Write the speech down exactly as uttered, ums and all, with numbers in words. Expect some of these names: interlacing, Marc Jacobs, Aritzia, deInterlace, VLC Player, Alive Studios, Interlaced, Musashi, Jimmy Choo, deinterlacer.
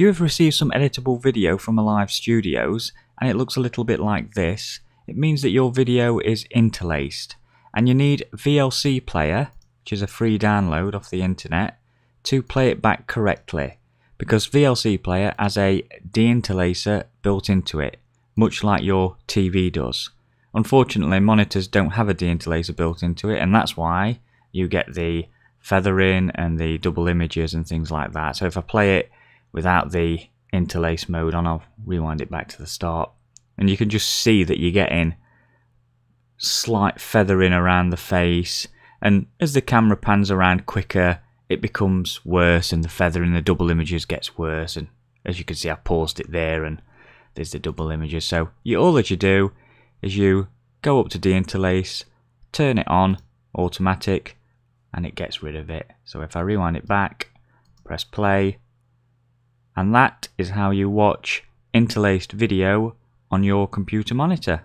you have received some editable video from Alive Studios and it looks a little bit like this, it means that your video is interlaced and you need V L C Player, which is a free download off the internet, to play it back correctly, because V L C Player has a deinterlacer built into it, much like your T V does. Unfortunately, monitors don't have a deinterlacer built into it, and that's why you get the feathering and the double images and things like that. So if I play it without the interlace mode on, I'll rewind it back to the start, and you can just see that you're getting slight feathering around the face, and as the camera pans around quicker it becomes worse, and the feathering, the double images gets worse, and as you can see I paused it there and there's the double images. So you, all that you do is you go up to deinterlace, turn it on automatic, and it gets rid of it. So if I rewind it back, press play, and that is how you watch interlaced video on your computer monitor.